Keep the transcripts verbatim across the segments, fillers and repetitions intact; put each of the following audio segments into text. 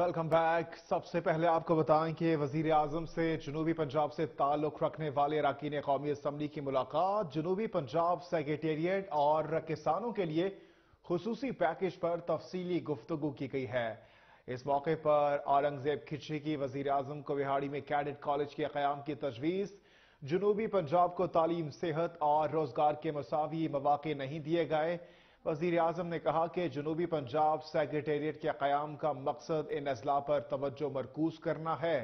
Welcome back. सबसे पहले आपको बताएं कि वजीर आजम से जनूबी पंजाब से ताल्लुक रखने वाले अरकान कौमी असम्बली की मुलाकात। जनूबी पंजाब सेक्रेटेरिएट और किसानों के लिए खुसूसी पैकेज पर तफसीली गुफ्तगू की गई है। इस मौके पर औरंगजेब खिची की वजीर आजम को बिहाड़ी में कैडेट कॉलेज के क़याम की तजवीज़। जनूबी पंजाब को तालीम, सेहत और रोजगार के मसावी मौके नहीं दिए गए। वजीर आजम ने कहा कि जनूबी पंजाब सेक्रेटेरिएट के क़याम का मकसद इन अजला पर तवज्जो मरकूज करना है,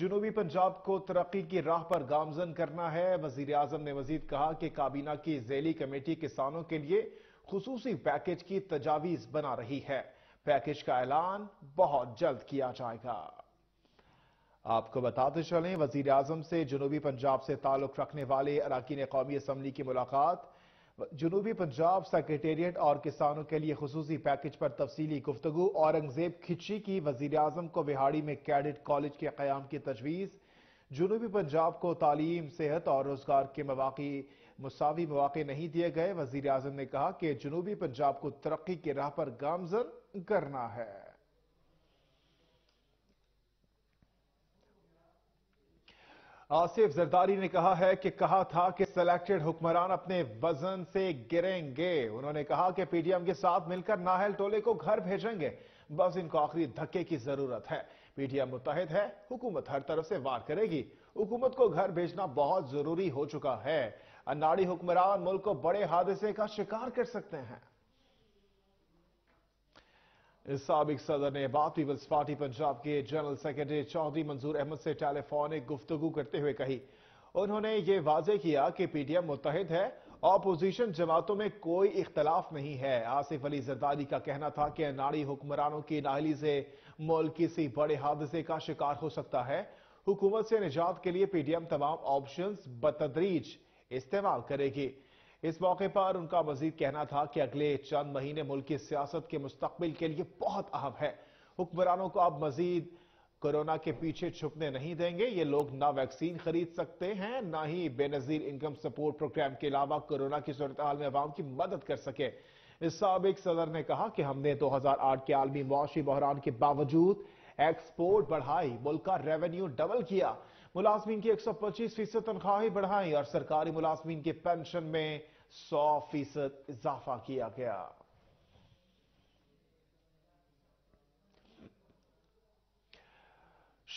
जनूबी पंजाब को तरक्की की राह पर गामजन करना है। वजीर आजम ने मजीद कहा कि काबीना की झेली कमेटी किसानों के लिए खुसूसी पैकेज की तजावीज बना रही है। पैकेज का ऐलान बहुत जल्द किया जाएगा। आपको बताते चलें, वजीर आजम से जनूबी पंजाब से ताल्लुक रखने वाले अरकान कौमी असम्बली की मुलाकात। जनूबी पंजाब सेक्रेटेरिएट और किसानों के लिए खुसूसी पैकेज पर तफसीली गुफ्तगू। औरंगजेब खिची की वजीर आजम को बिहाड़ी में कैडेट कॉलेज के क़याम की तजवीज़। जनूबी पंजाब को तालीम, सेहत और रोजगार के मौके मुसावी मौके नहीं दिए गए। वजीर आजम ने कहा कि जनूबी पंजाब को तरक्की की राह पर गामजन करना है। आसिफ ज़रदारी ने कहा है कि कहा था कि सिलेक्टेड हुक्मरान अपने वजन से गिरेंगे। उन्होंने कहा कि पीडीएम के साथ मिलकर नाहल टोले को घर भेजेंगे, बस इनको आखिरी धक्के की जरूरत है। पीडीएम मुत्तहिद है, हुकूमत हर तरफ से वार करेगी। हुकूमत को घर भेजना बहुत जरूरी हो चुका है। अनाड़ी हुक्मरान मुल्क को बड़े हादसे का शिकार कर सकते हैं। साबिक सदर ने बात पीपल्स पार्टी पंजाब के जनरल सेक्रेटरी चौधरी मंजूर अहमद से टेलीफोनिक गुफ्तगू करते हुए कही। उन्होंने ये वाजे किया कि पीडीएम मुत्तहिद है, अपोजिशन जमातों में कोई इख्तलाफ नहीं है। आसिफ अली ज़रदारी का कहना था कि अनाड़ी हुक्मरानों की नाहली से मुल्क किसी बड़े हादसे का शिकार हो सकता है। हुकूमत से निजात के लिए पीडीएम तमाम ऑप्शंस बतदरीज इस्तेमाल करेगी। इस मौके पर उनका मजीद कहना था कि अगले चंद महीने मुल्क की सियासत के मुस्तकबिल के लिए बहुत अहम है। हुक्मरानों को अब मजीद कोरोना के पीछे छुपने नहीं देंगे। ये लोग ना वैक्सीन खरीद सकते हैं, ना ही बेनजीर इनकम सपोर्ट प्रोग्राम के अलावा कोरोना की सूरत हाल में अवाम की मदद कर सके। इस साबिक सदर ने कहा कि हमने दो हजार आठ के आलमी मआशी बहरान के बावजूद एक्सपोर्ट बढ़ाई, मुल्क का रेवेन्यू डबल किया, मुलाजमीन की एक सौ पच्चीस फीसद तनख्वाही बढ़ाई और सरकारी मुलाजमीन के पेंशन में सौ फीसद इजाफा किया गया।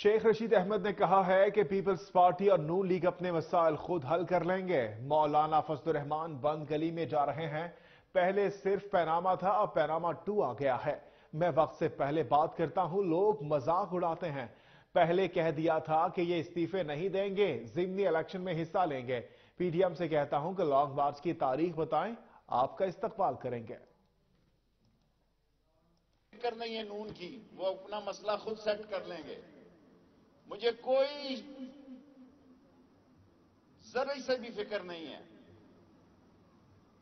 शेख रशीद अहमद ने कहा है कि पीपल्स पार्टी और नून लीग अपने मसाइल खुद हल कर लेंगे। मौलाना फजलुर्रहमान बंद गली में जा रहे हैं। पहले सिर्फ पैनामा था, अब पैनामा टू आ गया है। मैं वक्त से पहले बात करता हूं, लोग मजाक उड़ाते हैं। पहले कह दिया था कि ये इस्तीफे नहीं देंगे, जिमनी इलेक्शन में हिस्सा लेंगे। पीडीएम से कहता हूं कि लॉन्ग मार्च की तारीख बताएं, आपका इस्तकबाल करेंगे। फिक्र नहीं है नून की, वो अपना मसला खुद सेट कर लेंगे। मुझे कोई जरा से भी फिक्र नहीं है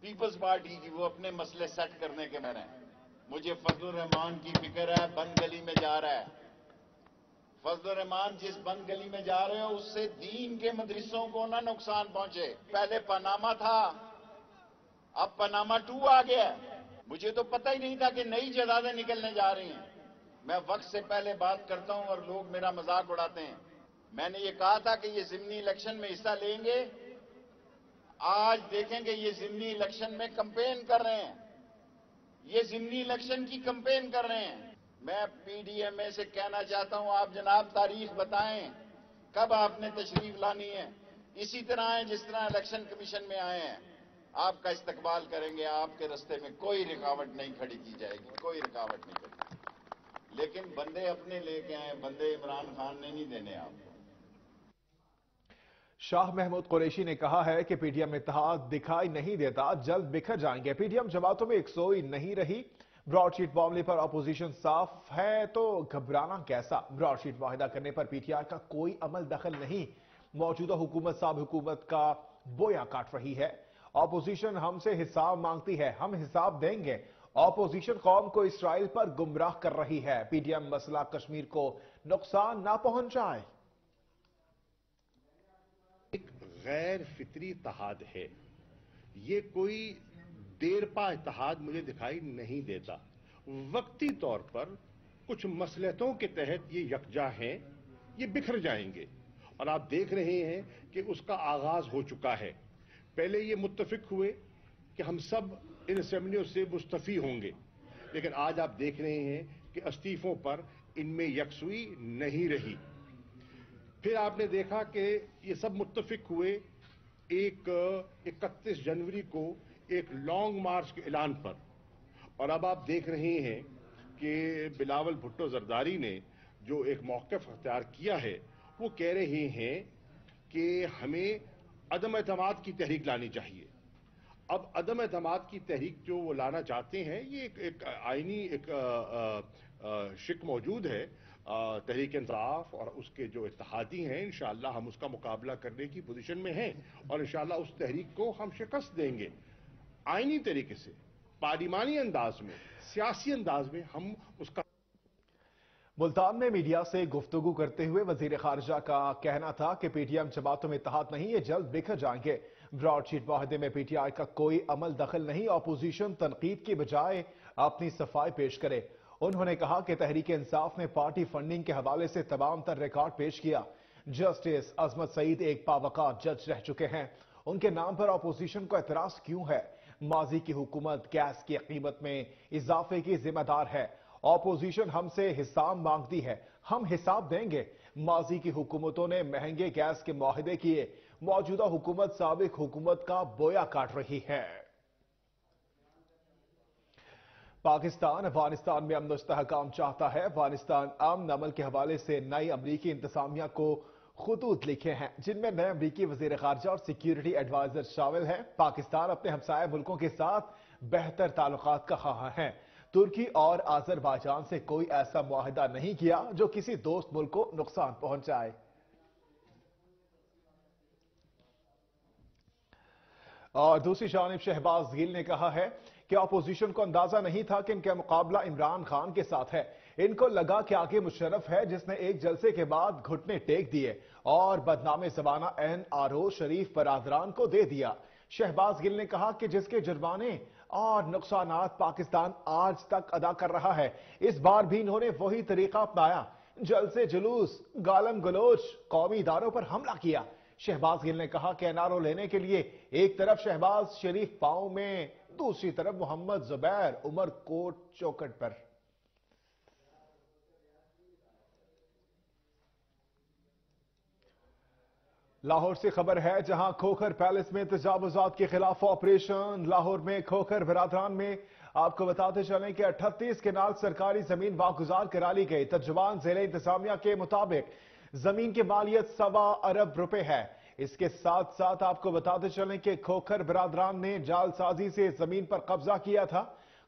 पीपल्स पार्टी की, वो अपने मसले सेट करने के में है। मुझे फजलुर रहमान की फिक्र है, बंद गली में जा रहा है। फजल रहमान जिस बंद गली में जा रहे हो, उससे दीन के मदरसों को ना नुकसान पहुंचे। पहले पनामा था, अब पनामा टू आ गया। मुझे तो पता ही नहीं था कि नई जदादें निकलने जा रही हैं। मैं वक्त से पहले बात करता हूं और लोग मेरा मजाक उड़ाते हैं। मैंने ये कहा था कि ये जिमनी इलेक्शन में हिस्सा लेंगे। आज देखेंगे ये जिमनी इलेक्शन में कंपेन कर रहे हैं, ये जिमनी इलेक्शन की कंपेन कर रहे हैं। मैं पीडीएमए से कहना चाहता हूं, आप जनाब तारीख बताएं कब आपने तशरीफ लानी है। इसी तरह आए जिस तरह इलेक्शन कमीशन में आए हैं। आपका इस्तकबाल करेंगे, आपके रस्ते में कोई रुकावट नहीं खड़ी की जाएगी, कोई रुकावट नहीं खड़ी। लेकिन बंदे अपने लेके आए, बंदे इमरान खान ने नहीं देने आपको। शाह महमूद कुरेशी ने कहा है कि पीडीएम इत्तेहाद दिखाई नहीं देता, जल्द बिखर जाएंगे। पीडीएम जमातों में एकसोई नहीं रही। ब्रॉडशीट मामले पर अपोजिशन साफ है तो घबराना कैसा। ब्रॉडशीट वाहिदा करने पर पीटीआई का कोई अमल दखल नहीं। मौजूदा हुकूमत साहब हुकूमत का बोया काट रही है। अपोजिशन हमसे हिसाब मांगती है, हम हिसाब देंगे। अपोजिशन कौम को इसराइल पर गुमराह कर रही है। पीडीएम मसला कश्मीर को नुकसान ना पहुंचाए। एक गैर फितरी इत्तेहाद है, ये कोई देर पा इत्तेहाद मुझे दिखाई नहीं देता। वक्ती तौर पर कुछ मसलहतों के तहत ये यकजा हैं, ये बिखर जाएंगे। और आप देख रहे हैं कि उसका आगाज हो चुका है। पहले ये मुत्तफिक हुए कि हम सब इन असेंबलियों से मुस्तफ़ी होंगे, लेकिन आज आप देख रहे हैं कि इस्तीफों पर इनमें यकसुई नहीं रही। फिर आपने देखा कि ये सब मुत्तफिक हुए एक इकतीस जनवरी को एक लॉन्ग मार्च के ऐलान पर, और अब आप देख रहे हैं कि बिलावल भुट्टो जरदारी ने जो एक मौक़िफ़ अख्तियार किया है, वो कह रहे हैं कि हमें अदम एतमाद की तहरीक लानी चाहिए। अब अदम एतमाद की तहरीक जो वो लाना चाहते हैं, ये एक, एक आइनी एक आ, आ, शिक मौजूद है तहरीक इंसाफ और उसके जो इत्तहादी हैं। इंशाअल्लाह हम उसका मुकाबला करने की पोजीशन में हैं और इंशाअल्लाह उस तहरीक को हम शिकस्त देंगे। आइनी तरीके से, पार्लिमानी अंदाज में, सियासी अंदाज में हम उसका। मुल्तान में मीडिया से गुफ्तगू करते हुए वजीर खारजा का कहना था कि पीटीएम जमातों में इत्तेहाद नहीं, ये जल्द बिखर जाएंगे। ब्रॉडशीट वाहदे में पीटीआई का कोई अमल दखल नहीं। अपोजिशन तनकीद की बजाय अपनी सफाई पेश करे। उन्होंने कहा कि तहरीक इंसाफ ने पार्टी फंडिंग के हवाले से तमाम तर रिकॉर्ड पेश किया। जस्टिस अजमत सईद एक बावकार जज रह चुके हैं, उनके नाम पर अपोजिशन को एतराज क्यों है? माजी की हुकूमत गैस की कीमत में इजाफे की जिम्मेदार है। ऑपोजिशन हमसे हिसाब मांगती है, हम हिसाब देंगे। माजी की हुकूमतों ने महंगे गैस के मुआहदे किए, मौजूदा हुकूमत साबिक हुकूमत का बोया काट रही है। पाकिस्तान अफगानिस्तान में अमन इस्तेहकाम चाहता है। अफगानिस्तान अमन अमल के हवाले से नई अमरीकी इंतजामिया को खतूत लिखे हैं, जिनमें नए अमरीकी वजीर खारजा और सिक्योरिटी एडवाइजर शामिल हैं। पाकिस्तान अपने हमसाया मुल्कों के साथ बेहतर ताल्लुकात का ख्वाह है। तुर्की और आजरबाइजान से कोई ऐसा मुआहदा नहीं किया जो किसी दोस्त मुल्क को नुकसान पहुंचाए। और दूसरी जानिब शहबाज़ गिल ने कहा है कि अपोजिशन को अंदाजा नहीं था कि इनका मुकाबला इमरान खान के साथ है। इनको लगा कि आगे मुशर्रफ है, जिसने एक जलसे के बाद घुटने टेक दिए और बदनाम जमाना एन आर ओ शरीफ बरादरान को दे दिया। शहबाज़ गिल ने कहा कि जिसके जुर्माने और नुकसानात पाकिस्तान आज तक अदा कर रहा है, इस बार भी इन्होंने वही तरीका अपनाया। जलसे जुलूस, गालम गलोच, कौमी इदारों पर हमला किया। शहबाज गिल ने कहा कि एनआरओ लेने के लिए एक तरफ शहबाज शरीफ पांव में, दूसरी तरफ मोहम्मद जुबैर उमरकोट चौकट पर। लाहौर से खबर है, जहां खोखर पैलेस में तजावुजात के खिलाफ ऑपरेशन। लाहौर में खोखर बरादरान में आपको बताते चलें कि अट्ठातीस केनाल सरकारी जमीन वागुजार करा ली गई। तर्जुमान जिले इंतजामिया के मुताबिक जमीन की मालियत सवा अरब रुपए है। इसके साथ साथ आपको बताते चलें कि खोखर बरादरान ने जालसाजी से जमीन पर कब्जा किया था।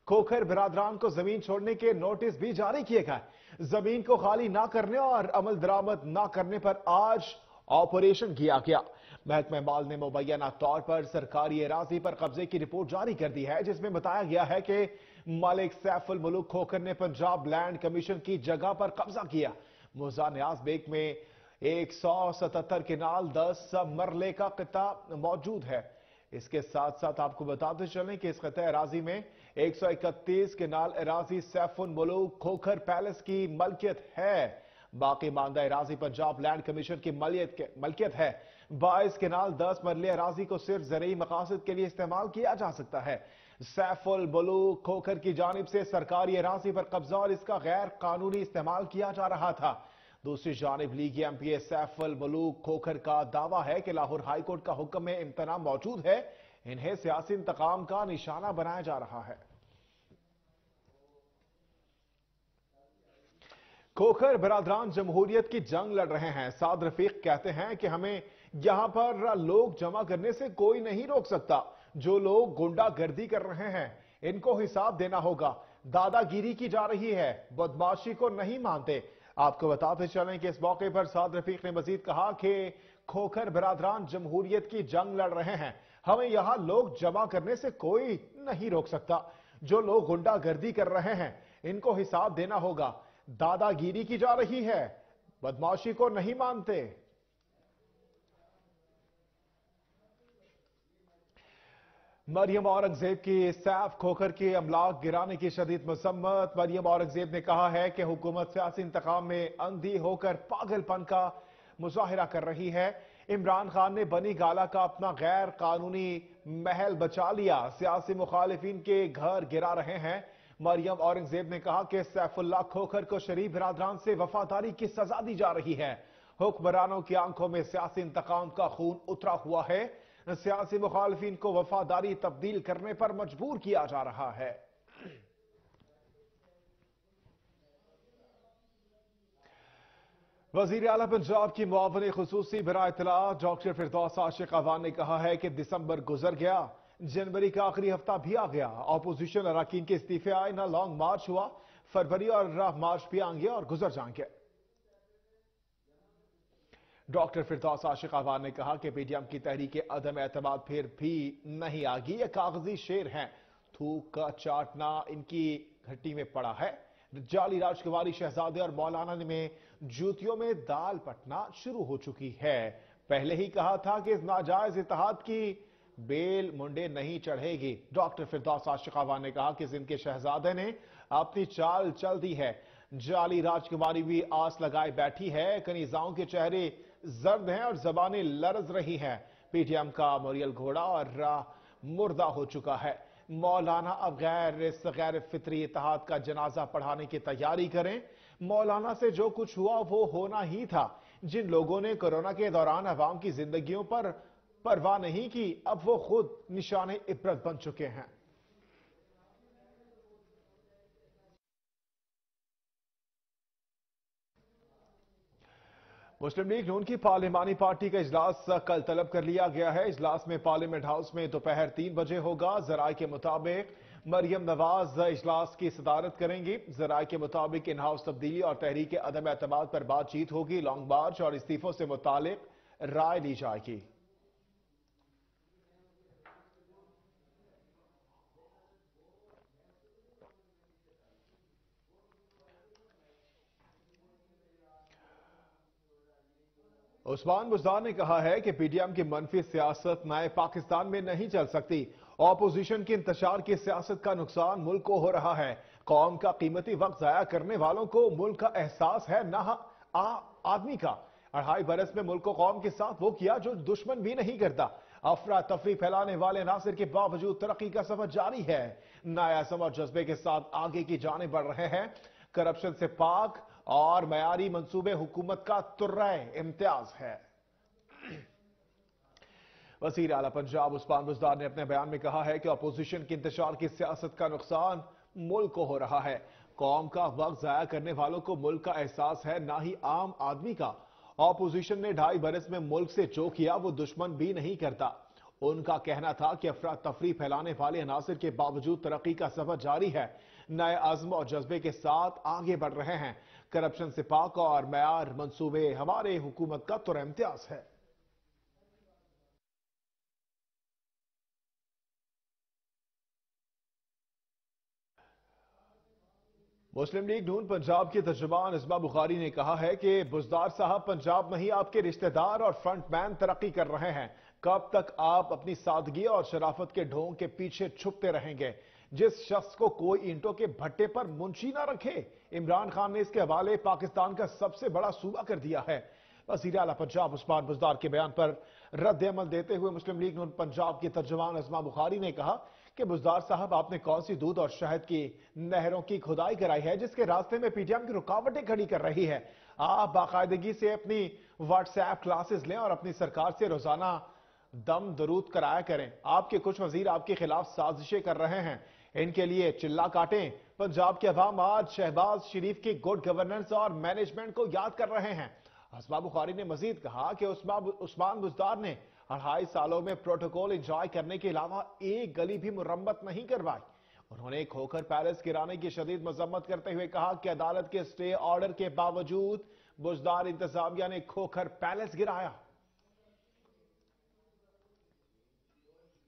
खोखर बरादरान को जमीन छोड़ने के नोटिस भी जारी किए गए। जमीन को खाली ना करने और अमल दरामद ना करने पर आज ऑपरेशन किया गया। महकमे माल ने मुबैना तौर पर सरकारी एराजी पर कब्जे की रिपोर्ट जारी कर दी है, जिसमें बताया गया है कि मालिक सैफुल मलूक खोखर ने पंजाब लैंड कमीशन की जगह पर कब्जा किया। मोजा न्याज बेग में एक सौ सतहत्तर किनाल दस सब मरले का कता मौजूद है। इसके साथ साथ आपको बताते चलें कि इस कता एराजी में एक सौ इकतीस किनाल एराजी सैफुल मलूक खोखर पैलेस की मलकियत है। बाकी मानदा एराजी पंजाब लैंड कमीशन की मलकियत है। बाईस केनाल दस मरले एराजी को सिर्फ ज़रूरी मकासद के लिए इस्तेमाल किया जा सकता है। सैफुल मलूक खोखर की जानिब से सरकारी एराजी पर कब्जा और इसका गैर कानूनी इस्तेमाल किया जा रहा था। दूसरी जानिब लीगी M P A Saiful Malook Khokhar का दावा है कि लाहौर हाईकोर्ट का हुक्म में इम्तना मौजूद है, इन्हें सियासी इंतकाम का निशाना बनाया जा रहा है। खोखर बरादरान जमहूरियत की जंग लड़ रहे हैं। साद रफीक कहते हैं कि हमें यहां पर लोग जमा करने से कोई नहीं रोक सकता। जो लोग गुंडागर्दी कर रहे हैं, इनको हिसाब देना होगा। दादागिरी की जा रही है, बदमाशी को नहीं मानते। आपको बताते चलें कि इस मौके पर साद रफीक ने मजीद कहा कि खोखर बरादरान जमहूरियत की जंग लड़ रहे हैं, हमें यहां लोग जमा करने से कोई नहीं रोक सकता। जो लोग गुंडागर्दी कर रहे हैं, इनको हिसाब देना होगा। दादागिरी की जा रही है, बदमाशी को नहीं मानते। मरियम औरंगजेब की सैफ खोखर के अमलाक गिराने की शदीद मजम्मत। मरियम औरंगजेब ने कहा है कि हुकूमत सियासी इंतकाम में अंधी होकर पागलपन का मुजाहिरा कर रही है। इमरान खान ने बनी गाला का अपना गैर कानूनी महल बचा लिया, सियासी मुखालिफिन के घर गिरा रहे हैं। मरियम औरंगजेब ने कहा कि सैफुल्लाह खोखर को शरीफ बिरादरान से वफादारी की सजा दी जा रही है। हुक्मरानों की आंखों में सियासी इंतकाम का खून उतरा हुआ है, सियासी मुखालफिन को वफादारी तब्दील करने पर मजबूर किया जा रहा है। वजीर आला पंजाब की मुआवन खुसूसी बरा इतला डॉक्टर फिरदौस आशिक अवान ने कहा है कि दिसंबर गुजर गया, जनवरी का आखिरी हफ्ता भी आ गया। ऑपोजिशन अरकान के इस्तीफे आए, ना लॉन्ग मार्च हुआ, फरवरी और मार्च भी आएंगे और गुजर जाएंगे। डॉक्टर फिरदौस आशिक अवान ने कहा कि पीडीएम की तहरीक अदम एतमाद फिर भी नहीं आगी, ये कागजी शेर हैं, थूक का चाटना इनकी घटी में पड़ा है। जाली राजकुमारी शहजादे और मौलाना में जूतियों में दाल पटना शुरू हो चुकी है। पहले ही कहा था कि इस नाजायज इत्तेहाद की बेल मुंडे नहीं चढ़ेगी। डॉक्टर फिरदौस आशिक अवान ने कहा कि जिनके शहजादे ने अपनी चाल चल दी है, जाली राजकुमारी भी आस लगाए बैठी है। कनीजाओं के चेहरे जर्द हैं और जबानें लरज रही हैं। पीटीएम का मोरियल घोड़ा और मुर्दा हो चुका है। मौलाना अब गैर गैर फितरी इत्तेहाद का जनाजा पढ़ाने की तैयारी करें। मौलाना से जो कुछ हुआ वो होना ही था। जिन लोगों ने कोरोना के दौरान अवाम की जिंदगियों पर परवाह नहीं की, अब वो खुद निशाने इबरत बन चुके हैं। मुस्लिम लीग नून की पार्लिमानी पार्टी का इजलास कल तलब कर लिया गया है। इजलास में पार्लियामेंट हाउस में दोपहर तीन बजे होगा। जराये के मुताबिक मरियम नवाज इजलास की सदारत करेंगी। जराये के मुताबिक इन हाउस तब्दीली और तहरीक अदम एतमाद पर बातचीत होगी। लॉन्ग मार्च और इस्तीफों से मुतालिक राय ली जाएगी। उस्मान बज़दार ने कहा है कि पीडीएम की मनफी सियासत नए पाकिस्तान में नहीं चल सकती। ऑपोजिशन के इंतशार की सियासत का नुकसान मुल्क को हो रहा है। कौम का कीमती वक्त जाया करने वालों को मुल्क का एहसास है ना आदमी का। अढ़ाई बरस में मुल्क को कौम के साथ वो किया जो दुश्मन भी नहीं करता। अफरा तफरी फैलाने वाले नासिर के बावजूद तरक्की का सफर जारी है। नायासम और जज्बे के साथ आगे की जाने बढ़ रहे हैं। करप्शन से पाक और मयारी मंसूबे हुकूमत का तुर्रा इम्तियाज है। वजीर आला पंजाब उस्मान बज़दार ने अपने बयान में कहा है कि अपोजिशन के इंतशार की सियासत का नुकसान मुल्क को हो रहा है। कौम का वक्त जाया करने वालों को मुल्क का एहसास है ना ही आम आदमी का। अपोजिशन ने ढाई बरस में मुल्क से जो किया वो दुश्मन भी नहीं करता। उनका कहना था कि अफरा तफरी फैलाने वाले अनासर के बावजूद तरक्की का सफर जारी है। नए आज़म और जज्बे के साथ आगे बढ़ रहे हैं। करप्शन से पाक और मयार मंसूबे हमारे हुकूमत का तुर इम्तियाज है। मुस्लिम लीग नून पंजाब के तर्जुमान अज़मा बुखारी ने कहा है कि बुज़दार साहब पंजाब में ही आपके रिश्तेदार और फ्रंटमैन तरक्की कर रहे हैं। कब तक आप अपनी सादगी और शराफत के ढोंग के पीछे छुपते रहेंगे? जिस शख्स को कोई ईंटों के भट्टे पर मुंशी ना रखे। इमरान खान ने इसके हवाले पाकिस्तान का सबसे बड़ा सूबा कर दिया है। वज़ीर आला पंजाब उस्मान बज़दार के बयान पर रद्द अमल देते हुए मुस्लिम लीग नून पंजाब के तर्जुमान अज़मा बुखारी ने कहा कि बुज़दार साहब आपने कौन सी दूध और शहद की नहरों की खुदाई कराई है जिसके रास्ते में पीटीएम की रुकावटें खड़ी कर रही है। आप बाकायदगी से अपनी व्हाट्सएप क्लासेस लें और अपनी सरकार से रोजाना दम दरूद कराया करें। आपके कुछ वजीर आपके खिलाफ साजिशें कर रहे हैं, इनके लिए चिल्ला काटें। पंजाब के अवाम आज शहबाज शरीफ की गुड गवर्नेंस और मैनेजमेंट को याद कर रहे हैं। अज़मा बुखारी ने मजीद कहा कि उस्मान बज़दार ने अढ़ाई सालों में प्रोटोकॉल इंजॉय करने के अलावा एक गली भी मुरम्मत नहीं करवाई। उन्होंने खोखर पैलेस गिराने की शदीद मजम्मत करते हुए कहा कि अदालत के स्टे ऑर्डर के बावजूद बज़दार इंतजामिया ने खोखर पैलेस गिराया।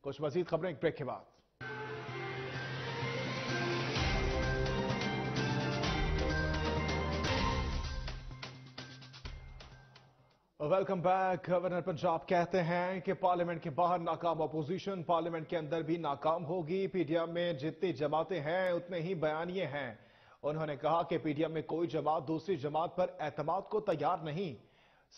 कुछ मजीद खबरें एक ब्रेक के बाद। Welcome back. गवर्नर पंजाब कहते हैं कि पार्लियामेंट के बाहर नाकाम अपोजिशन पार्लियामेंट के अंदर भी नाकाम होगी। पीडीएम में जितनी जमातें हैं उतने ही बयानिए हैं। उन्होंने कहा कि पीडीएम में कोई जमात दूसरी जमात पर एतमाद को तैयार नहीं।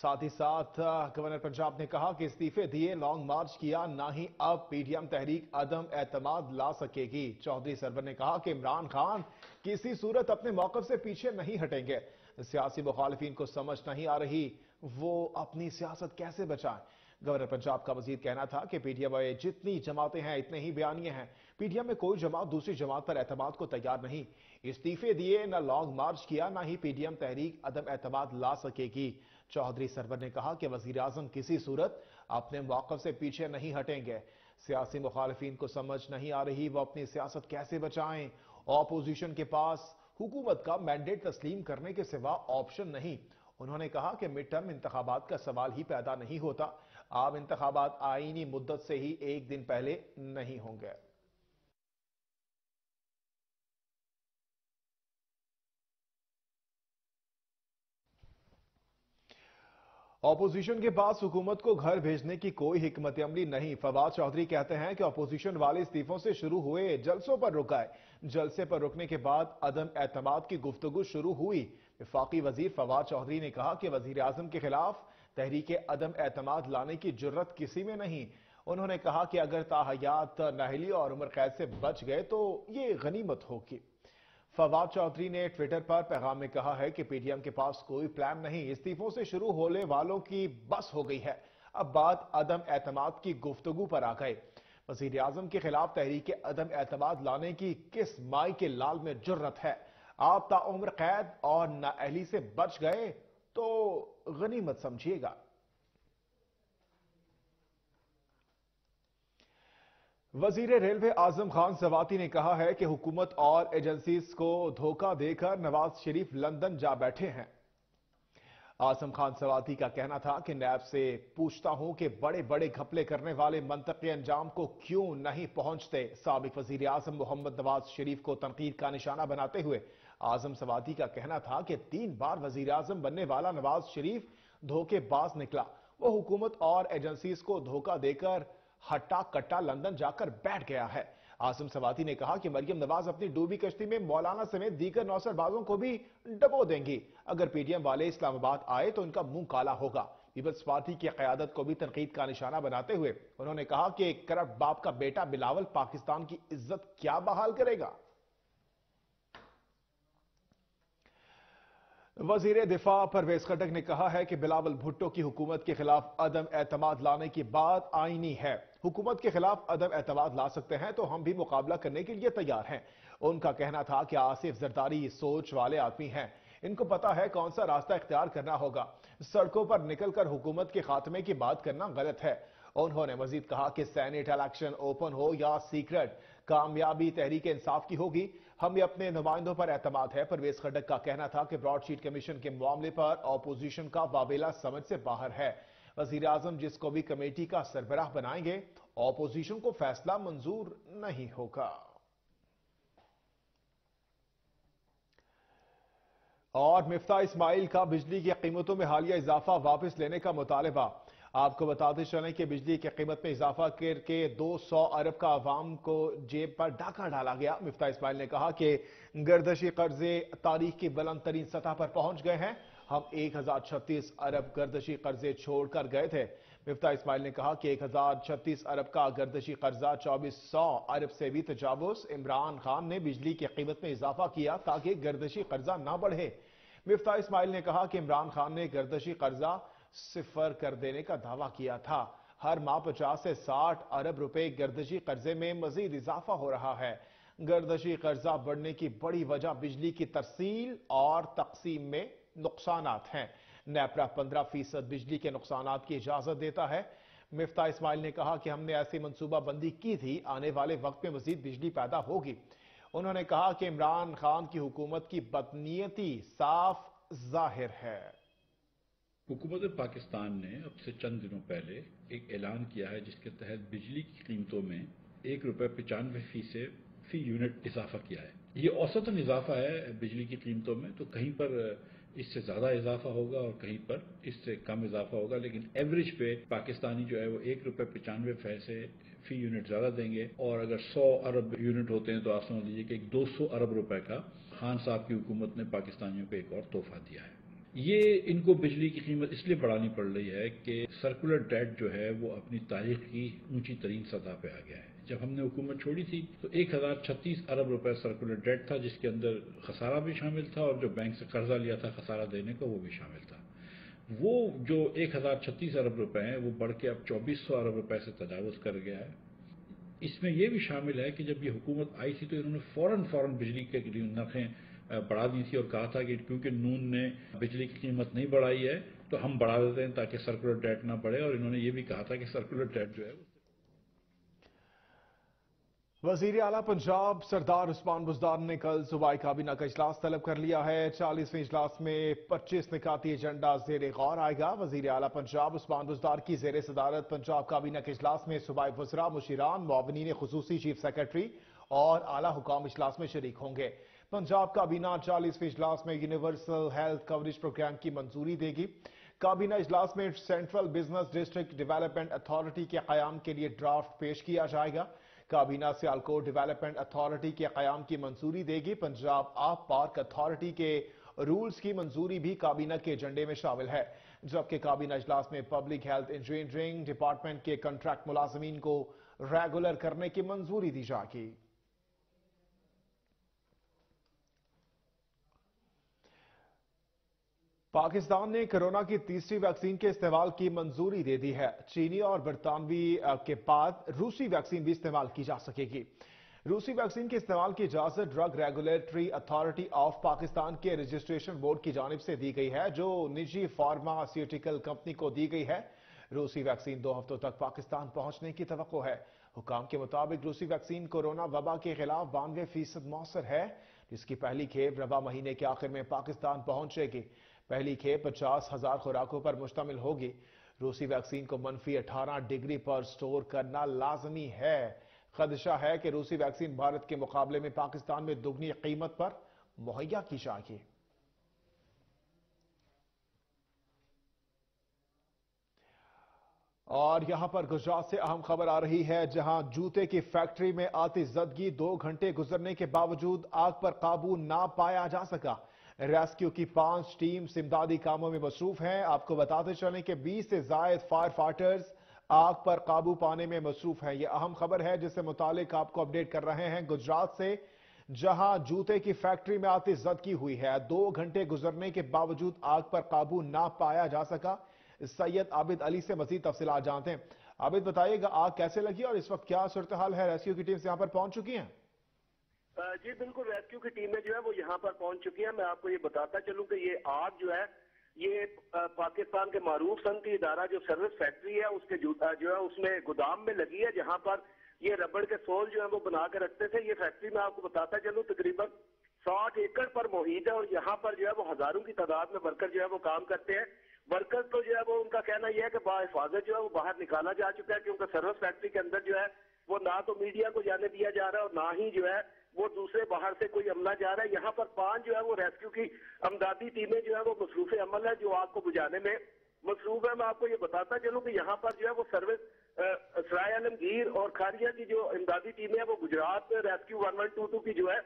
साथ ही साथ गवर्नर पंजाब ने कहा कि इस्तीफे दिए, लॉन्ग मार्च किया, ना ही अब पीडीएम तहरीक अदम एतमाद ला सकेगी। चौधरी सरवर ने कहा कि इमरान खान किसी सूरत अपने मौकफ से पीछे नहीं हटेंगे। सियासी मुखालफिन को समझ नहीं आ रही वो अपनी सियासत कैसे बचाएं। गवर्नर पंजाब का मजीद कहना था कि पीडीएम में जितनी जमातें हैं इतने ही बयानिए हैं। पीडीएम में कोई जमात दूसरी जमात पर एतमाद को तैयार नहीं। इस्तीफे दिए, ना लॉन्ग मार्च किया, ना ही पीडीएम तहरीक अदम एतमाद ला सकेगी। चौधरी सरवर ने कहा कि वजीर आजम किसी सूरत अपने मौकफ से पीछे नहीं हटेंगे। सियासी मुखालफिन को समझ नहीं आ रही वो अपनी सियासत कैसे बचाएं। ऑपोजिशन के पास हुकूमत का मैंडेट तस्लीम करने के सिवा ऑप्शन नहीं। उन्होंने कहा कि मिड टर्म इंतखाबात का सवाल ही पैदा नहीं होता। आम इंतखाबात आईनी मुद्दत से ही एक दिन पहले नहीं होंगे। ऑपोजिशन के पास हुकूमत को घर भेजने की कोई हिकमत अमली नहीं। फवाद चौधरी कहते हैं कि ऑपोजिशन वाले इस्तीफों से शुरू हुए, जलसों पर रुकाए, जलसे पर रुकने के बाद अदम एतमाद की गुफ्तगू शुरू हुई। वफाकी वजीर फवाद चौधरी ने कहा कि वजीर आजम के खिलाफ तहरीक अदम एतमाद लाने की जुर्रत किसी में नहीं। उन्होंने कहा कि अगर ताहयात, नाहली और उम्र कैद से बच गए तो ये गनीमत होगी। फवाद चौधरी ने ट्विटर पर पैगाम में कहा है कि पीडीएम के पास कोई प्लान नहीं। इस्तीफों से शुरू होने वालों की बस हो गई है। अब बात अदम एतमाद की गुफ्तगू पर आ गई। वजीर आजम के खिलाफ तहरीक अदम एतमाद लाने की किस माई के लाल में जुर्रत है। आप ताउम्र कैद और नाअहली से बच गए तो गनीमत समझिएगा। वजीर रेलवे आज़म खान सवाती ने कहा है कि हुकूमत और एजेंसीज को धोखा देकर नवाज शरीफ लंदन जा बैठे हैं। आज़म खान सवाती का कहना था कि नैब से पूछता हूं कि बड़े बड़े घपले करने वाले मंतकी अंजाम को क्यों नहीं पहुंचते। साबिक वजीर आज़म मोहम्मद नवाज शरीफ को तनकीद का निशाना बनाते हुए आज़म सवाती का कहना था कि तीन बार वजीर आज़म बनने वाला नवाज शरीफ धोखेबाज निकला। वो हुकूमत और एजेंसीज को धोखा देकर हट्टा कट्टा लंदन जाकर बैठ गया है। आसिम सवाती ने कहा कि मरियम नवाज अपनी डूबी कश्ती में मौलाना समेत दीगर नौसरबाजों को भी डबो देंगी। अगर पीडीएम वाले इस्लामाबाद आए तो उनका मुंह काला होगा। पीपल्स पार्टी की क़यादत को भी तनकीद का निशाना बनाते हुए उन्होंने कहा कि एक करप्ट बाप का बेटा बिलावल पाकिस्तान की इज्जत क्या बहाल करेगा। वजीर दिफा परवेज़ खटक ने कहा है कि बिलावल भुट्टो की हुकूमत के खिलाफ अदम एतमाद लाने की बात आईनी है। हुकूमत के खिलाफ अदम एतमाद ला सकते हैं तो हम भी मुकाबला करने के लिए तैयार हैं। उनका कहना था कि आसिफ ज़रदारी सोच वाले आदमी हैं, इनको पता है कौन सा रास्ता इख्तियार करना होगा। सड़कों पर निकलकर हुकूमत के खात्मे की बात करना गलत है। उन्होंने मजीद कहा कि सेनेट इलेक्शन ओपन हो या सीक्रेट, कामयाबी तहरीक इंसाफ की होगी। हमें अपने नुमाइंदों पर एतमाद है। परवेज खटक का कहना था कि ब्रॉडशीट कमीशन के मामले पर ऑपोजिशन का वाबेला समझ से बाहर है। वजीर आजम जिसको भी कमेटी का सरबराह बनाएंगे, ऑपोजिशन को फैसला मंजूर नहीं होगा। और मिफ्ताह इस्माइल का बिजली की कीमतों में हालिया इजाफा वापस लेने का मुतालबा। आपको बताते चलें कि बिजली की कीमत में इजाफा करके दो सौ अरब का अवाम को जेब पर डाका डाला गया। मिफ्ताह इस्माइल ने कहा कि गर्दशी कर्जे तारीख की बुलंद तरीन सतह पर पहुंच गए हैं। हम एक हजार छत्तीस अरब गर्दशी कर्जे छोड़कर गए थे। मिफ्ताह इस्माइल ने कहा कि एक हजार छत्तीस अरब का गर्दशी कर्जा चौबीस सौ अरब से भी तजावुज। इमरान खान ने बिजली की कीमत में इजाफा किया ताकि गर्दशी कर्जा ना बढ़े। मिफ्ताह इस्माइल ने कहा कि इमरान खान ने गर्दशी कर्जा सिफर कर देने का दावा किया था। हर माह पचास से साठ अरब रुपए गर्दशी कर्जे में मजीद इजाफा हो रहा है। गर्दशी कर्जा बढ़ने की बड़ी वजह बिजली की तरसील और तकसीम में नुकसानात हैं। नेपरा पंद्रह फीसद बिजली के नुकसानात की इजाजत देता है। मिफ्ताह इस्माइल ने कहा कि हमने ऐसी मनसूबाबंदी की थी, आने वाले वक्त में मजीद बिजली पैदा होगी। उन्होंने कहा कि इमरान खान की हुकूमत की बदनीयती साफ जाहिर है। हुकूमत पाकिस्तान ने अब से चंद दिनों पहले एक ऐलान किया है जिसके तहत बिजली की कीमतों में एक रुपये पचानवे फीसद फी यूनिट इजाफा किया है। ये औसतन इजाफा है बिजली की कीमतों में, तो कहीं पर इससे ज्यादा इजाफा होगा और कहीं पर इससे कम इजाफा होगा, लेकिन एवरेज पे पाकिस्तानी जो है वो एक रुपये पचानवे पैसे फी यूनिट ज्यादा देंगे। और अगर सौ अरब यूनिट होते हैं तो आप समझ लीजिए कि एक दो सौ अरब रुपए का खान साहब की हुकूमत ने पाकिस्तानियों को एक और तोहफा दिया है। ये इनको बिजली की कीमत इसलिए बढ़ानी पड़ रही है कि सर्कुलर डेट जो है वो अपनी तारीख की ऊंची तरीन सतह पे आ गया है। जब हमने हुकूमत छोड़ी थी तो एक हजार छत्तीस अरब रुपए सर्कुलर डेट था, जिसके अंदर खसारा भी शामिल था और जो बैंक से कर्जा लिया था खसारा देने का वो भी शामिल था। वो जो एक हजार छत्तीस अरब रुपए हैं वो बढ़ के अब चौबीस सौ अरब रुपए से तजावुज कर गया है। इसमें यह भी शामिल है कि जब ये हुकूमत आई थी तो इन्होंने फौरन फौरन बिजली के नर्खें बढ़ा दी थी और कहा था कि क्योंकि नून ने बिजली की कीमत नहीं बढ़ाई है तो हम बढ़ा देते हैं ताकि सर्कुलर डेट ना बढ़े, और इन्होंने ये भी कहा था कि सर्कुलर डेट जो है। वज़ीर आला पंजाब सरदार उस्मान बज़दार ने कल सूबाई काबीना का इजलास तलब कर लिया है। चालीसवें इजलास में पच्चीस निकाती एजेंडा जेर गौर आएगा। वज़ीर आला पंजाब उस्मान बज़दार की जेर सदारत पंजाब काबीना के इजलास में सूबाई वज़रा, मुशीरान, मुआवनीन खुसूसी, चीफ सेक्रेटरी और आला हुकाम इजलास में शरीक होंगे। पंजाब काबीना चालीसवें इजलास में यूनिवर्सल हेल्थ कवरेज प्रोग्राम की मंजूरी देगी। काबीना इजलास में central business district development authority के कायम के लिए ड्राफ्ट पेश किया जाएगा। काबीना सियालकोट डेवलपमेंट अथॉरिटी के कायम की मंजूरी देगी। पंजाब आप पार्क अथॉरिटी के रूल्स की मंजूरी भी काबीना के एजेंडे में शामिल है, जबकि काबीना इजलास में पब्लिक हेल्थ इंजीनियरिंग डिपार्टमेंट के कंट्रैक्ट मुलाजमीन को रेगुलर करने की मंजूरी दी जाएगी। पाकिस्तान ने कोरोना की तीसरी वैक्सीन के इस्तेमाल की मंजूरी दे दी है। चीनी और बरतानवी के बाद रूसी वैक्सीन भी इस्तेमाल की जा सकेगी। रूसी वैक्सीन के इस्तेमाल की इजाजत drug regulatory authority of Pakistan के रजिस्ट्रेशन बोर्ड की जानिब से दी गई है, जो निजी फार्मास्यूटिकल कंपनी को दी गई है। रूसी वैक्सीन दो हफ्तों तक पाकिस्तान पहुंचने की तवक्को है। हुकाम के मुताबिक रूसी वैक्सीन कोरोना वबा के खिलाफ बानवे फीसद मौसर है, जिसकी पहली खेप रबा महीने के आखिर में पाकिस्तान पहुंचेगी। पहली खेप पचास हजार खुराकों पर मुश्तमिल होगी। रूसी वैक्सीन को मनफी अठारह डिग्री पर स्टोर करना लाजमी है। खदशा है कि रूसी वैक्सीन भारत के मुकाबले में पाकिस्तान में दुगनी कीमत पर मुहैया की जाएगी। और यहां पर गुजरात से अहम खबर आ रही है, जहां जूते की फैक्ट्री में आती जदगी दो घंटे गुजरने के बावजूद आग पर काबू ना पाया जा सका। रेस्क्यू की पांच टीम इमदादी कामों में मसरूफ हैं। आपको बताते चलें कि बीस से जायद फायर फाइटर्स आग पर काबू पाने में मसरूफ हैं। यह अहम खबर है जिससे मुतालिक आपको अपडेट कर रहे हैं गुजरात से, जहां जूते की फैक्ट्री में आती जदगी हुई है। दो घंटे गुजरने के बावजूद आग पर काबू ना पाया जा सका। सैयद आबिद अली से मजीद तफसीलात जानते हैं। आबिद, बताइएगा आग कैसे लगी और इस वक्त क्या सूरत हाल है? रेस्क्यू की टीम यहाँ पर पहुंच चुकी है? जी बिल्कुल, रेस्क्यू की टीमें जो है वो यहाँ पर पहुंच चुकी है। मैं आपको ये बताता चलूँ कि ये आग जो है ये पाकिस्तान के मरूफ सनती इदारा जो सर्विस फैक्ट्री है उसके जूता जो है उसमें गोदाम में लगी है, जहाँ पर ये रबड़ के सोल जो है वो बना के रखते थे। ये फैक्ट्री मैं आपको बताता चलूँ तकरीबन साठ एकड़ पर मोहित है और यहाँ पर जो है वो हजारों की तादाद में वर्कर जो है वो काम करते हैं। वर्कर तो जो है वो उनका कहना यह है कि बाहिफाजत जो है वो बाहर निकाला जा चुका है, क्योंकि सर्विस फैक्ट्री के अंदर जो है वो ना तो मीडिया को जाने दिया जा रहा है और ना ही जो है वो दूसरे बाहर से कोई अमला जा रहा है। यहाँ पर पांच जो है वो रेस्क्यू की अमदादी टीमें जो है वो मसरूफ अमल है जो आग को बुझाने में मसरूफ है। मैं आपको ये बताता चलूँ कि यहाँ पर जो है वो सर्विस सराय आलमगीर और खारिया की जो इमदादी टीमें हैं वो Gujrat rescue one one two two की जो है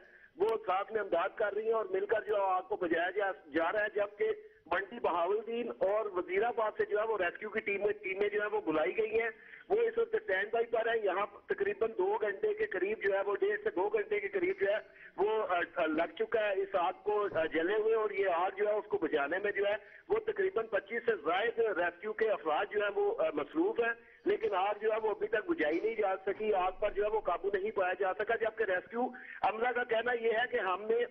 वो साथ में इमदाद कर रही है और मिलकर जो आग को बुझाया जा, जा रहा है। जबकि मंडी बहाउद्दीन और वजीराबाद से जो है वो रेस्क्यू की टीमें टीमें जो है वो बुलाई गई हैं। वो इस वक्त स्टैंड बाई पर है। यहाँ तकरीबन दो घंटे के करीब जो है वो डेढ़ से दो घंटे के करीब जो है वो लग चुका है इस आग को जले हुए, और ये आग जो है उसको बुझाने में जो है वो तकरीबन पच्चीस से जायद रेस्क्यू के अफराद जो है वो मसरूफ है, लेकिन आग जो है वो अभी तक बुझाई नहीं जा सकी। आग पर जो है वो काबू नहीं पाया जा सका, जबकि रेस्क्यू अमला का कहना यह है कि हमने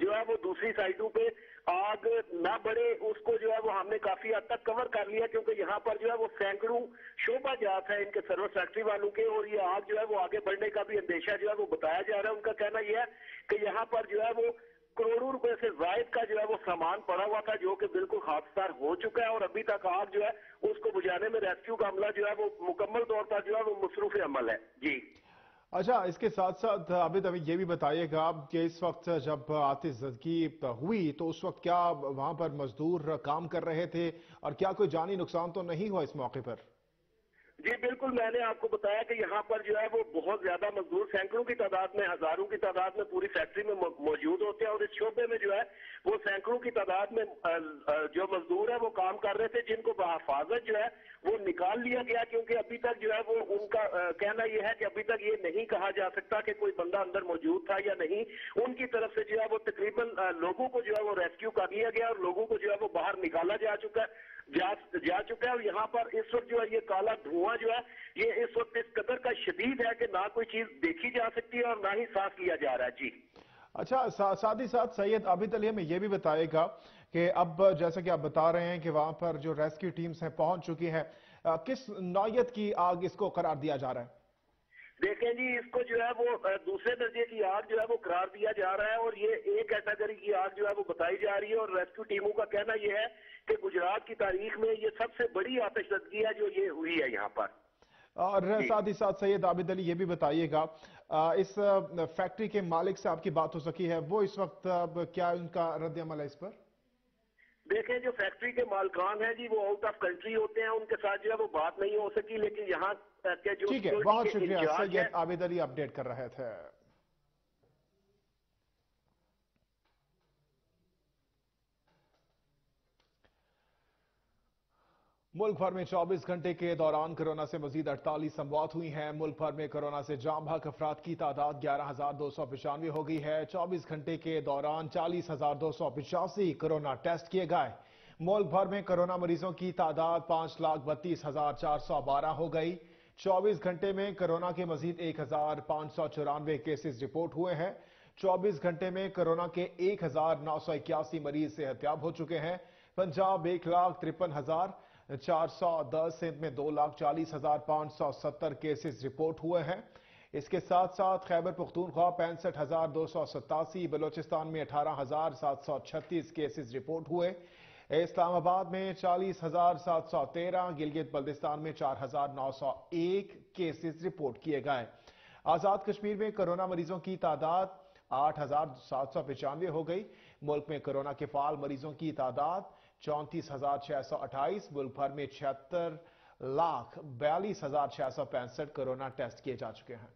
जो है वो दूसरी साइडों पे आग ना बढ़े उसको जो है वो हमने काफी हद तक कवर कर लिया, क्योंकि यहाँ पर जो है वो सैकड़ों शोभा जात है इनके सर्विस फैक्ट्री वालों के, और ये आग जो है वो आगे बढ़ने का भी अंदेशा जो है वो बताया जा रहा है। उनका कहना यह है कि यहाँ पर जो है वो करोड़ों रुपए से जायद का जो है वो सामान पड़ा हुआ था जो कि बिल्कुल खाकसार हो चुका है, और अभी तक आग जो है उसको बुझाने में रेस्क्यू का अमला जो है वो मुकम्मल तौर पर जो है वो मसरूफ अमल है। जी अच्छा, इसके साथ साथ आबिद हमें यह भी बताइएगा कि इस वक्त जब आतिशबाजी हुई तो उस वक्त क्या वहां पर मजदूर काम कर रहे थे और क्या कोई जानी नुकसान तो नहीं हुआ इस मौके पर? जी बिल्कुल, मैंने आपको बताया कि यहाँ पर जो है वो बहुत ज्यादा मजदूर सैकड़ों की तादाद में, हजारों की तादाद में पूरी फैक्ट्री में मौजूद होते हैं और इस शोबे में जो है वो सैकड़ों की तादाद में जो मजदूर है वो काम कर रहे थे, जिनको बहिफाजत जो है वो निकाल लिया गया, क्योंकि अभी तक जो है वो उनका आ, कहना यह है कि अभी तक ये नहीं कहा जा सकता कि कोई बंदा अंदर मौजूद था या नहीं। उनकी तरफ से जो है वो तकरीबन लोगों को जो है वो रेस्क्यू कर लिया गया और लोगों को जो है वो बाहर निकाला जा चुका है जा, जा चुका है और यहाँ पर इस वक्त जो है ये काला धुआं जो है ये इस वक्त इस कदर का शदीद है कि ना कोई चीज देखी जा सकती है और ना ही सांस लिया जा रहा है। जी अच्छा, सा, साथ ही साथ सैयद आबिद अली हमें यह भी बताएगा कि अब जैसा कि आप बता रहे हैं कि वहां पर जो रेस्क्यू टीम्स हैं पहुंच चुकी हैं, किस नौयत की आग इसको करार दिया जा रहा है? देखें जी, इसको जो है वो दूसरे दर्जे की आग जो है वो करार दिया जा रहा है और ये एक कैटेगरी की आग जो है वो बताई जा रही है और रेस्क्यू टीमों का कहना ये है कि गुजरात की तारीख में ये सबसे बड़ी आतिशबाजी है जो ये हुई है यहाँ पर। और साथ ही साथ सैयद आबिद अली ये भी बताइएगा, इस फैक्ट्री के मालिक से आपकी बात हो सकी है, वो इस वक्त क्या उनका रद्द-ए-अमल है इस पर? देखें, जो फैक्ट्री के मालकान हैं जी वो आउट ऑफ कंट्री होते हैं, उनके साथ जो है वो बात नहीं हो सकी, लेकिन यहाँ के जो ठीक है, बहुत शुक्रिया सैयद आबिद अली अपडेट कर रहे थे। मुल्क भर में चौबीस घंटे के दौरान कोरोना से मजीद अड़तालीस अमवात हुई हैं। मुल्क भर में कोरोना से जाम भाग अफराद की तादाद ग्यारह हजार दो सौ पचानवे हो गई है। चौबीस घंटे के दौरान चालीस हजार दो सौ पचासी कोरोना टेस्ट किए गए। मुल्क भर में कोरोना मरीजों की तादाद पांच लाख बत्तीस हजार चार सौ बारह हो गई। चौबीस घंटे में कोरोना के मजीद एक हजार पांच सौ चौरानवे केसेज रिपोर्ट हुए हैं। चौबीस घंटे में कोरोना के एक हजार नौ सौ इक्यासी मरीज सेहतयाब हो चुके हैं। पंजाब एक लाख तिरपन हजार चार सौ दस सिंध में दो लाख चालीस हजार पांच सौ सत्तर केसेज रिपोर्ट हुए हैं। इसके साथ साथ खैबर पख्तूनख्वा पैंसठ हजार दो सौ सतासी, बलोचिस्तान में अठारह हजार सात सौ छत्तीस केसेज रिपोर्ट हुए, इस्लामाबाद में चालीस हजार सात सौ तेरह, गिलगित बल्दिस्तान में चार हजार नौ सौ एक केसेज रिपोर्ट किए गए। आजाद कश्मीर में कोरोना मरीजों की तादाद आठ हजार सात सौ पचानवे हो गई। मुल्क में कोरोना के फाल मरीजों की तादाद चौंतीस हजार छह सौ अट्ठाईस, मुल्क भर में छिहत्तर लाख बयालीस हजार छह सौ पैंसठ कोरोना टेस्ट किए जा चुके हैं।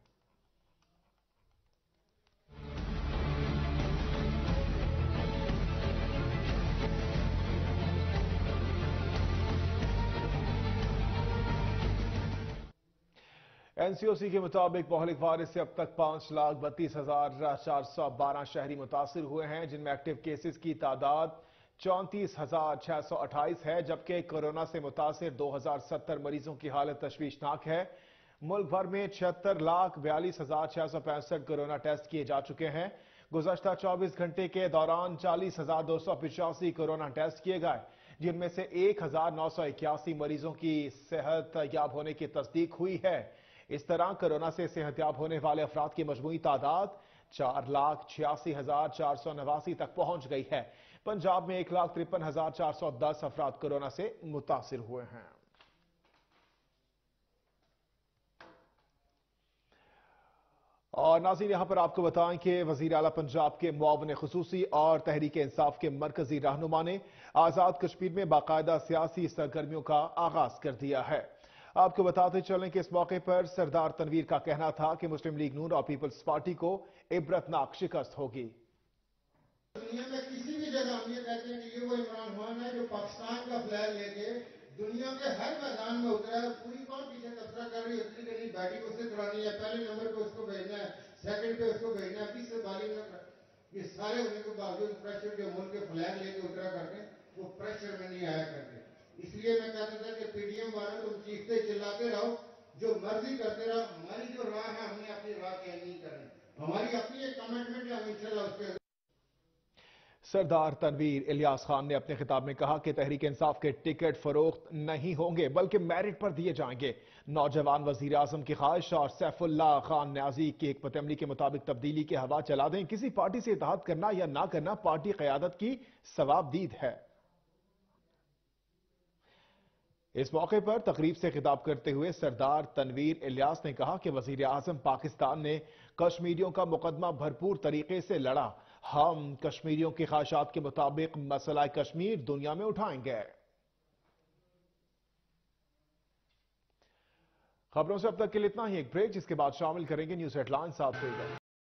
एनसीओसी के मुताबिक मोहलिक वायरस से अब तक पांच लाख बत्तीस हजार चार सौ बारह शहरी मुतासर हुए हैं, जिनमें एक्टिव केसेस की तादाद चौंतीस हजार छह सौ अट्ठाईस है, जबकि कोरोना से मुतासर दो हजार सत्तर मरीजों की हालत तश्वीशनाक है। मुल्क भर में छिहत्तर लाख बयालीस हजार छह सौ पैंसठ कोरोना टेस्ट किए जा चुके हैं। गुज़श्ता चौबीस घंटे के दौरान चालीस हजार दो सौ पिचासी कोरोना टेस्ट किए गए, जिनमें से एक हजार नौ सौ इक्यासी मरीजों की सेहतयाब होने की तस्दीक हुई है। इस तरह कोरोना से सेहतयाब होने वाले अफराद की मजमूई तादाद चार लाख छियासी हजार चार सौ नवासी तक पहुंच गई है। पंजाब में एक लाख तिरपन हजार चार सौ दस अफराद कोरोना से मुतासिर हुए हैं। और नाज़रीन, यहां पर आपको बताएं कि वजीर आला पंजाब के मुआवन खुसूसी और तहरीक इंसाफ के मरकजी रहनुमा ने आजाद कश्मीर में बाकायदा सियासी सरगर्मियों का आगाज कर दिया है। आपको बताते चलें कि इस मौके पर सरदार तनवीर का कहना था कि मुस्लिम लीग नून और पीपल्स पार्टी को इबरतनाक शिकस्त होगी। दुनिया में किसी भी जगह हम ये कहते हैं कि ये वो इमरान खान है जो पाकिस्तान का फ्लैग लेके दुनिया के हर मैदान में उतरा है। पूरी कौन पीछे कब्जा कर रही है, इतनी कहीं बैटिंग उससे करानी है, पहले नंबर पे उसको भेजना है, सेकंड पे उसको भेजना है, तीसरे बॉलिंग में ये सारे होने के बावजूद प्रेशर जो मुल्क के फ्लैग लेके उतरा करके वो प्रेशर में नहीं आया करते। इसलिए मैं कहता था कि पीडीएम वालों तुम चीखते चिल्लाते रहो, जो मर्जी करते रहो, हमारी जो राह है हमने अपनी राह तय नहीं करनी, हमारी अपनी एक कमिटमेंट है, हम इंशाल्लाह उसके। सरदार तनवीर इलियास खान ने अपने खिताब में कहा कि तहरीक इंसाफ के टिकट फरोख्त नहीं होंगे बल्कि मेरिट पर दिए जाएंगे। नौजवान वजीर आजम की ख्वाहिश और सैफुल्लाह खान न्याजी की एक पतमली के मुताबिक तब्दीली के हवा चला दें। किसी पार्टी से इत्तेहाद करना या ना करना पार्टी क़यादत की सवाबदीद है। इस मौके पर तकरीब से खिताब करते हुए सरदार तनवीर इलियास ने कहा कि वजीर आजम पाकिस्तान ने कश्मीरियों का मुकदमा भरपूर तरीके से लड़ा। हम कश्मीरियों की ख्वाहिशात के मुताबिक मसला कश्मीर दुनिया में उठाएंगे। खबरों से अब तक के लिए इतना ही। एक ब्रेक, जिसके बाद शामिल करेंगे न्यूज हेडलाइंस।